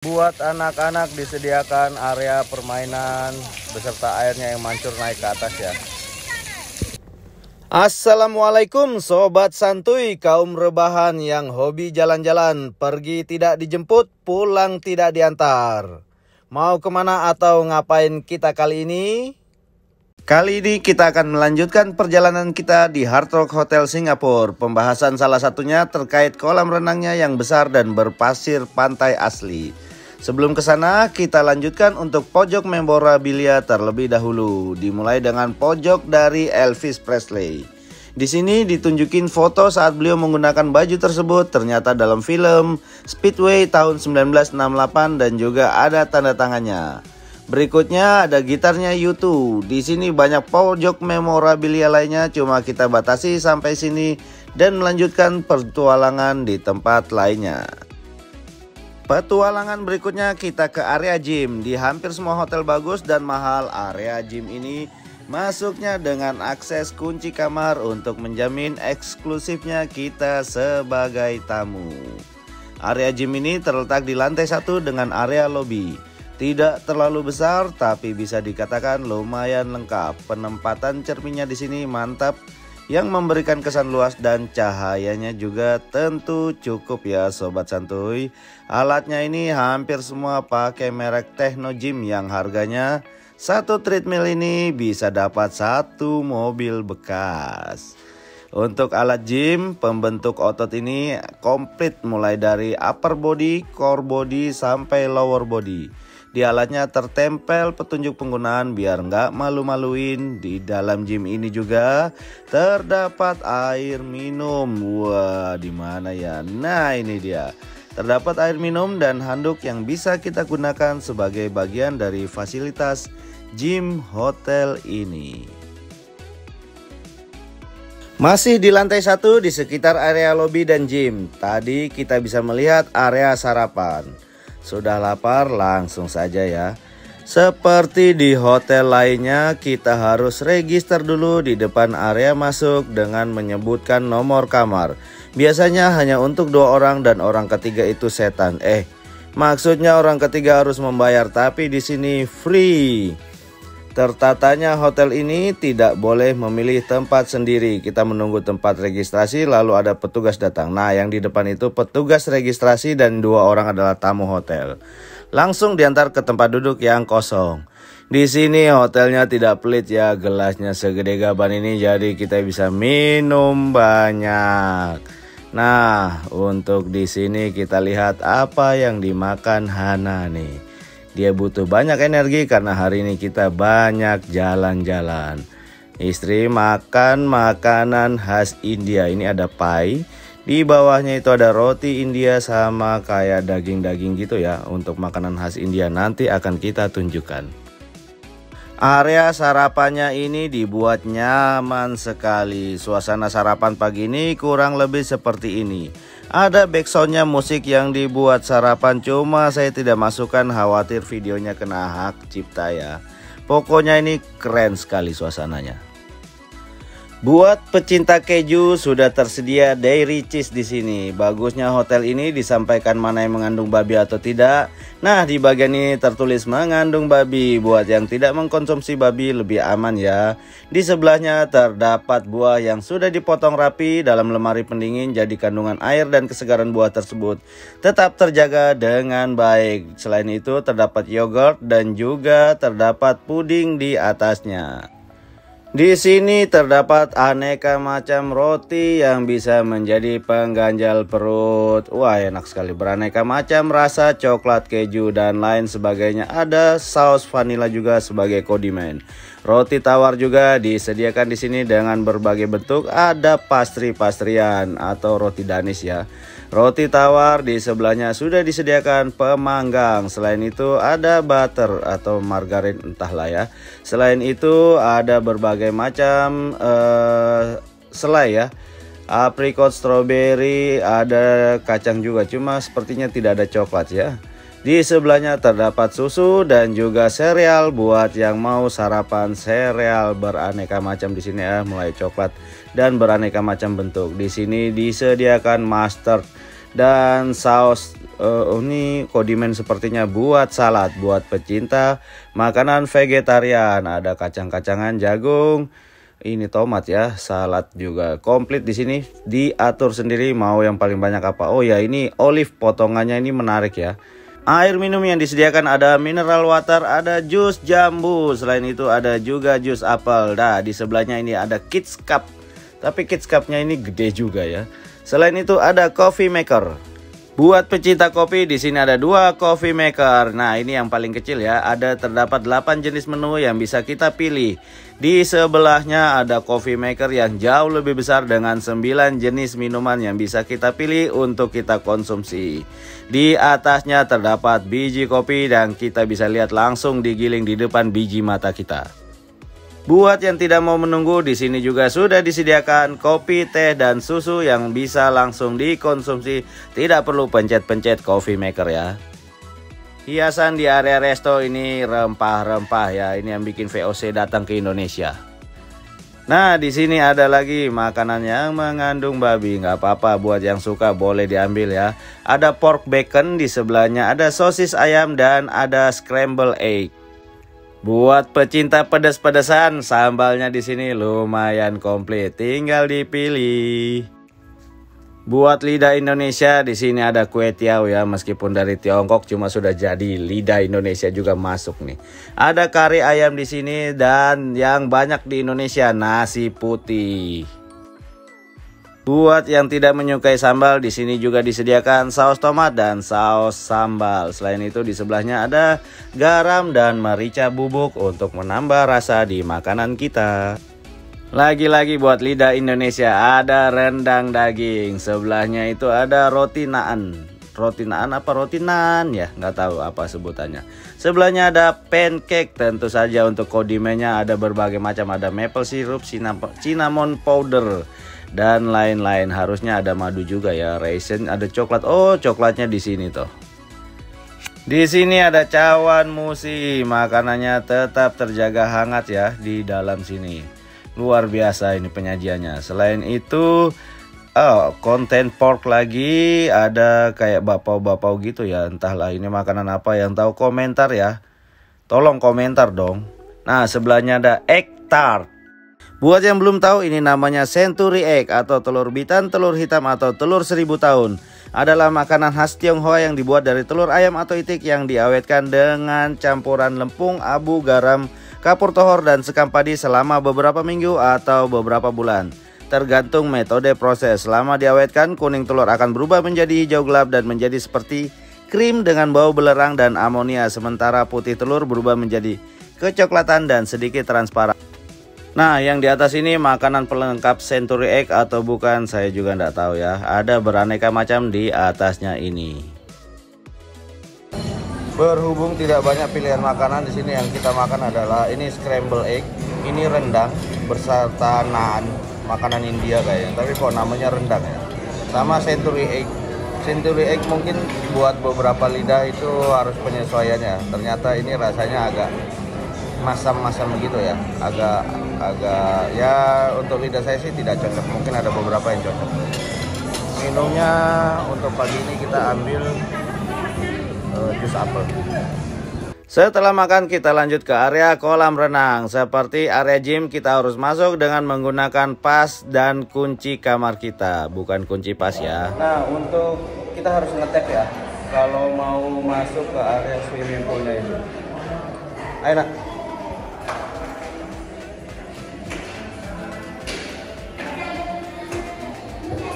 Buat anak-anak disediakan area permainan beserta airnya yang mancur naik ke atas ya. Assalamualaikum sobat santuy, kaum rebahan yang hobi jalan-jalan, pergi tidak dijemput, pulang tidak diantar. Mau kemana atau ngapain kita kali ini? Kali ini kita akan melanjutkan perjalanan kita di Hard Rock Hotel Singapore. Pembahasan salah satunya terkait kolam renangnya yang besar dan berpasir pantai asli. Sebelum ke sana, kita lanjutkan untuk pojok memorabilia terlebih dahulu. Dimulai dengan pojok dari Elvis Presley. Di sini ditunjukin foto saat beliau menggunakan baju tersebut, ternyata dalam film Speedway tahun 1968 dan juga ada tanda tangannya. Berikutnya ada gitarnya U2. Di sini banyak pojok memorabilia lainnya, cuma kita batasi sampai sini dan melanjutkan pertualangan di tempat lainnya. Petualangan berikutnya kita ke area gym. Di hampir semua hotel bagus dan mahal, area gym ini masuknya dengan akses kunci kamar untuk menjamin eksklusifnya kita sebagai tamu. Area gym ini terletak di lantai 1 dengan area lobi. Tidak terlalu besar tapi bisa dikatakan lumayan lengkap. Penempatan cerminnya di sini mantap yang memberikan kesan luas dan cahayanya juga tentu cukup ya sobat santuy. Alatnya ini hampir semua pakai merek Techno Gym yang harganya satu treadmill ini bisa dapat satu mobil bekas. Untuk alat gym, pembentuk otot ini komplit mulai dari upper body, core body sampai lower body. Di alatnya tertempel petunjuk penggunaan biar nggak malu-maluin. Di dalam gym ini juga terdapat air minum. Wah, di mana ya? Nah, ini dia. Terdapat air minum dan handuk yang bisa kita gunakan sebagai bagian dari fasilitas gym hotel ini. Masih di lantai 1 di sekitar area lobi dan gym. Tadi kita bisa melihat area sarapan. Sudah lapar langsung saja ya. Seperti di hotel lainnya, kita harus register dulu di depan area masuk dengan menyebutkan nomor kamar. Biasanya hanya untuk 2 orang dan orang ketiga itu setan. Maksudnya orang ketiga harus membayar, tapi di sini free. Tertatanya hotel ini tidak boleh memilih tempat sendiri. Kita menunggu tempat registrasi lalu ada petugas datang. Nah, yang di depan itu petugas registrasi dan 2 orang adalah tamu hotel. Langsung diantar ke tempat duduk yang kosong. Di sini hotelnya tidak pelit ya, gelasnya segede gaban ini jadi kita bisa minum banyak. Nah, untuk di sini kita lihat apa yang dimakan Hana nih. Dia butuh banyak energi karena hari ini kita banyak jalan-jalan. Istri makan makanan khas India. Ini ada pai. Di bawahnya itu ada roti India sama kayak daging-daging gitu ya. Untuk makanan khas India nanti akan kita tunjukkan. Area sarapannya ini dibuat nyaman sekali. Suasana sarapan pagi ini kurang lebih seperti ini. Ada backsoundnya musik yang dibuat sarapan, cuma saya tidak masukkan khawatir videonya kena hak cipta ya. Pokoknya ini keren sekali suasananya. Buat pecinta keju sudah tersedia dairy cheese di sini. Bagusnya hotel ini disampaikan mana yang mengandung babi atau tidak. Nah, di bagian ini tertulis mengandung babi. Buat yang tidak mengkonsumsi babi lebih aman ya. Di sebelahnya terdapat buah yang sudah dipotong rapi dalam lemari pendingin, jadi kandungan air dan kesegaran buah tersebut tetap terjaga dengan baik. Selain itu terdapat yogurt dan juga terdapat puding di atasnya. Di sini terdapat aneka macam roti yang bisa menjadi pengganjal perut. Wah, enak sekali, beraneka macam rasa coklat, keju dan lain sebagainya. Ada saus vanila juga sebagai kondimen. Roti tawar juga disediakan di sini dengan berbagai bentuk. Ada pastri-pastrian atau roti danis ya. Roti tawar di sebelahnya sudah disediakan pemanggang. Selain itu ada butter atau margarin entahlah ya. Selain itu ada berbagai macam selai ya. Apricot, strawberry, ada kacang juga. Cuma sepertinya tidak ada coklat ya. Di sebelahnya terdapat susu dan juga sereal buat yang mau sarapan sereal beraneka macam di sini ya, mulai coklat dan beraneka macam bentuk. Di sini disediakan mustard dan saus ini kondimen sepertinya buat salad, buat pecinta makanan vegetarian. Ada kacang-kacangan, jagung, ini tomat ya, salad juga komplit di sini, diatur sendiri mau yang paling banyak apa. Oh ya, ini olive potongannya ini menarik ya. Air minum yang disediakan ada mineral water, ada jus jambu. Selain itu ada juga jus apel. Nah, di sebelahnya ini ada kids cup. Tapi kids cupnya ini gede juga ya. Selain itu ada coffee maker. Buat pecinta kopi, di sini ada 2 coffee maker. Nah, ini yang paling kecil ya. Ada terdapat 8 jenis menu yang bisa kita pilih. Di sebelahnya ada coffee maker yang jauh lebih besar dengan 9 jenis minuman yang bisa kita pilih untuk kita konsumsi. Di atasnya terdapat biji kopi dan kita bisa lihat langsung digiling di depan biji mata kita. Buat yang tidak mau menunggu, di sini juga sudah disediakan kopi, teh, dan susu yang bisa langsung dikonsumsi. Tidak perlu pencet-pencet coffee maker ya. Hiasan di area resto ini rempah-rempah ya. Ini yang bikin VOC datang ke Indonesia. Nah, di sini ada lagi makanan yang mengandung babi. Nggak apa-apa, buat yang suka boleh diambil ya. Ada pork bacon, di sebelahnya ada sosis ayam, dan ada scramble egg. Buat pecinta pedas-pedasan, sambalnya di sini lumayan komplit, tinggal dipilih. Buat lidah Indonesia, di sini ada kue tiaw ya, meskipun dari Tiongkok cuma sudah jadi, lidah Indonesia juga masuk nih. Ada kari ayam di sini dan yang banyak di Indonesia nasi putih. Buat yang tidak menyukai sambal, di sini juga disediakan saus tomat dan saus sambal. Selain itu di sebelahnya ada garam dan merica bubuk untuk menambah rasa di makanan kita. Lagi-lagi buat lidah Indonesia ada rendang daging. Sebelahnya itu ada roti naan. Roti naan apa roti naan ya? Nggak tahu apa sebutannya. Sebelahnya ada pancake. Tentu saja untuk kondimennya ada berbagai macam. Ada maple syrup, cinnamon powder, dan lain-lain. Harusnya ada madu juga ya, raisin, ada coklat. Oh, coklatnya di sini tuh. Di sini ada cawan musi. Makanannya tetap terjaga hangat ya di dalam sini. Luar biasa ini penyajiannya. Selain itu konten pork lagi, ada kayak bapau-bapau gitu ya. Entahlah ini makanan apa, yang tahu komentar ya. Tolong komentar dong. Nah, sebelahnya ada egg tart. Buat yang belum tahu, ini namanya century egg atau telur bitan, telur hitam, atau telur 1000 tahun. Adalah makanan khas Tionghoa yang dibuat dari telur ayam atau itik yang diawetkan dengan campuran lempung, abu, garam, kapur tohor, dan sekam padi selama beberapa minggu atau beberapa bulan. Tergantung metode proses. Selama diawetkan, kuning telur akan berubah menjadi hijau gelap dan menjadi seperti krim dengan bau belerang dan amonia. Sementara putih telur berubah menjadi kecoklatan dan sedikit transparan. Nah, yang di atas ini makanan pelengkap century egg atau bukan, saya juga nggak tahu ya. Ada beraneka macam di atasnya ini. Berhubung tidak banyak pilihan makanan, di sini yang kita makan adalah ini scramble egg, ini rendang berserta naan, makanan India kayaknya. Tapi kok namanya rendang ya? Sama century egg. Century egg mungkin buat beberapa lidah itu harus penyesuaiannya. Ternyata ini rasanya agak masam-masam gitu ya, agak ya, untuk lidah saya sih tidak cocok. Mungkin ada beberapa yang cocok. Minumnya untuk pagi ini kita ambil jus apel. Setelah makan kita lanjut ke area kolam renang. Seperti area gym, kita harus masuk dengan menggunakan pas dan kunci kamar kita, bukan kunci pas ya. Nah, untuk kita harus ngetap ya kalau mau masuk ke area swimming poolnya itu. Ayo nak.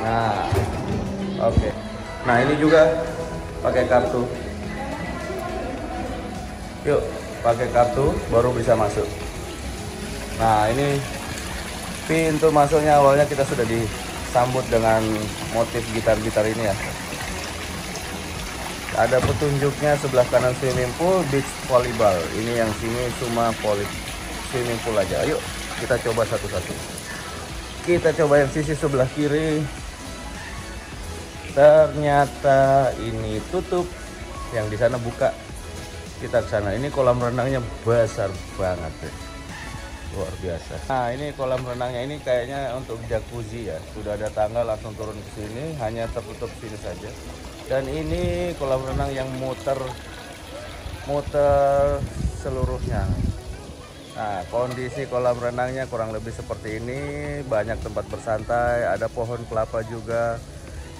Nah, oke. Nah, ini juga pakai kartu. Yuk, pakai kartu baru bisa masuk. Nah, ini pintu masuknya awalnya kita sudah disambut dengan motif gitar-gitar ini ya. Ada petunjuknya sebelah kanan swimming pool, beach volleyball. Ini yang sini cuma swimming pool aja. Yuk, kita coba satu-satu. Kita coba yang sisi sebelah kiri. Ternyata ini tutup, yang di sana buka. Kita ke sana. Ini kolam renangnya besar banget ya. Luar biasa. Nah, ini kolam renangnya ini kayaknya untuk jacuzzi ya. Sudah ada tangga langsung turun ke sini, hanya tertutup sini saja. Dan ini kolam renang yang muter seluruhnya. Nah, kondisi kolam renangnya kurang lebih seperti ini. Banyak tempat bersantai, ada pohon kelapa juga.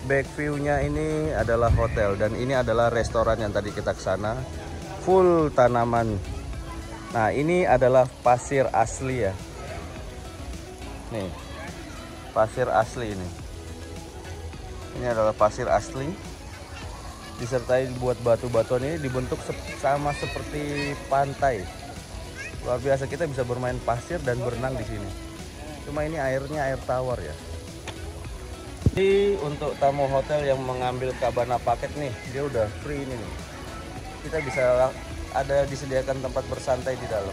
Back view-nya ini adalah hotel, dan ini adalah restoran yang tadi kita kesana. Full tanaman. Nah, ini adalah pasir asli ya. Nih, pasir asli ini. Ini adalah pasir asli, disertai buat batu-batuan ini dibentuk sama seperti pantai. Luar biasa, kita bisa bermain pasir dan berenang di sini. Cuma ini airnya air tawar ya. Jadi untuk tamu hotel yang mengambil cabana paket nih, dia udah free ini nih. Kita bisa disediakan tempat bersantai di dalam.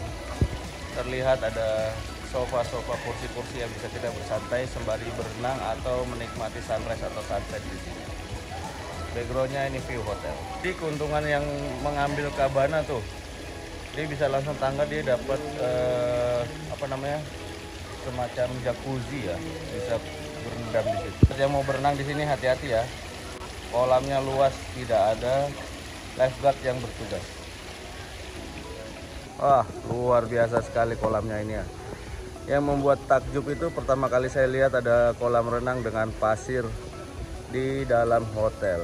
Terlihat ada sofa-sofa, kursi-kursi yang bisa kita bersantai sembari berenang atau menikmati sunrise atau sunset di sini. Backgroundnya ini view hotel. Jadi keuntungan yang mengambil cabana tuh, dia bisa langsung tangga, dia dapat semacam jacuzzi ya, bisa berendam di situ. Yang mau berenang di sini hati-hati ya, kolamnya luas, tidak ada lifeguard yang bertugas. Wah, luar biasa sekali kolamnya ini ya. Yang membuat takjub itu pertama kali saya lihat ada kolam renang dengan pasir di dalam hotel.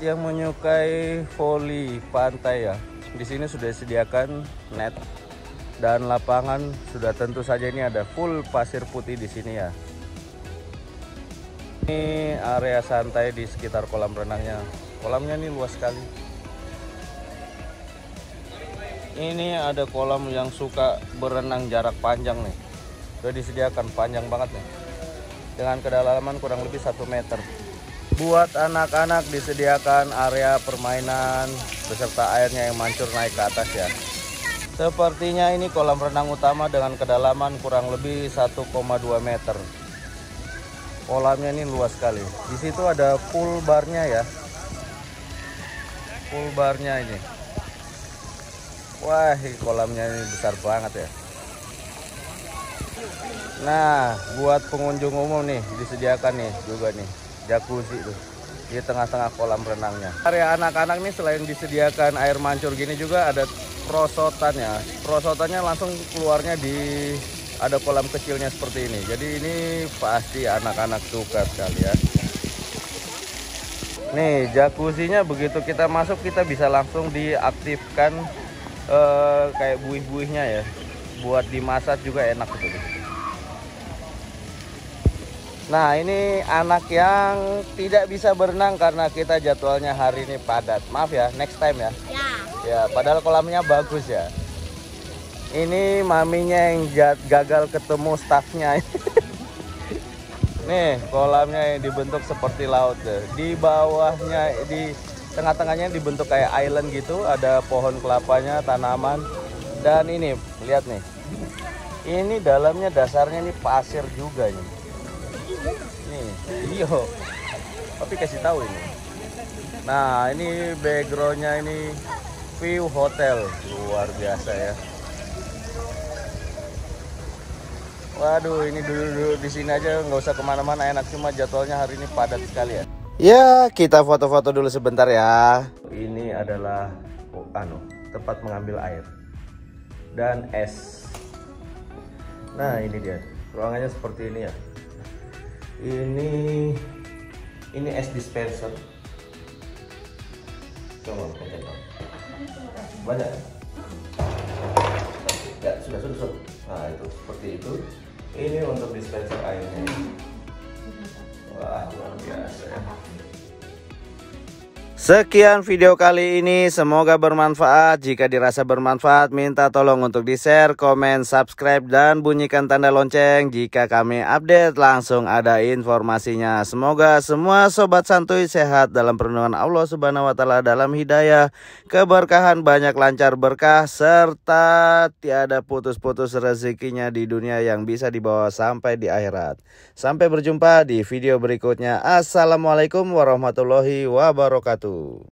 Yang menyukai voli pantai ya, di sini sudah disediakan net dan lapangan. Sudah tentu saja ini ada full pasir putih di sini ya. Ini area santai di sekitar kolam renangnya. Kolamnya ini luas sekali. Ini ada kolam yang suka berenang jarak panjang nih. Sudah disediakan panjang banget nih, dengan kedalaman kurang lebih 1 meter. Buat anak-anak disediakan area permainan beserta airnya yang mancur naik ke atas ya. Sepertinya ini kolam renang utama dengan kedalaman kurang lebih 1,2 meter. Kolamnya ini luas sekali. Di situ ada pool barnya ya. Pool barnya ini. Wah, kolamnya ini besar banget ya. Nah, buat pengunjung umum nih disediakan nih juga nih, jacuzzi tuh di tengah-tengah kolam renangnya. Area anak-anak nih selain disediakan air mancur gini juga ada prosotannya. Prosotannya langsung keluarnya di ada kolam kecilnya seperti ini. Jadi ini pasti anak-anak suka sekali ya. Nih jacuzzinya begitu kita masuk kita bisa langsung diaktifkan kayak buih-buihnya ya. Buat dimasak juga enak gitu. Nah, ini anak yang tidak bisa berenang karena kita jadwalnya hari ini padat. Maaf ya, next time ya. Ya, padahal kolamnya bagus ya. Ini maminya yang gagal ketemu stafnya. Nih, kolamnya yang dibentuk seperti laut. Di bawahnya, di tengah-tengahnya dibentuk kayak island gitu. Ada pohon kelapanya, tanaman. Dan ini, lihat nih. Ini dalamnya dasarnya ini pasir juga nih. Nih, iyo, tapi kasih tahu ini. Nah, ini backgroundnya ini view hotel, luar biasa ya. Waduh, ini duduk-duduk di sini aja nggak usah kemana-mana enak, cuma jadwalnya hari ini padat sekali ya. Ya, kita foto-foto dulu sebentar ya. Ini adalah tempat mengambil air dan es. Nah, ini dia ruangannya seperti ini ya. Ini es dispenser. Coba kita lihat. Banyak. Ya, sudah. Nah, itu seperti itu. Ini untuk dispenser airnya. Wah, luar biasa ya. Sekian video kali ini, semoga bermanfaat. Jika dirasa bermanfaat, minta tolong untuk di-share, komen, subscribe, dan bunyikan tanda lonceng. Jika kami update, langsung ada informasinya. Semoga semua sobat santuy sehat dalam perlindungan Allah Subhanahu wa Ta'ala, dalam hidayah, keberkahan, banyak lancar berkah, serta tiada putus-putus rezekinya di dunia yang bisa dibawa sampai di akhirat. Sampai berjumpa di video berikutnya. Assalamualaikum warahmatullahi wabarakatuh.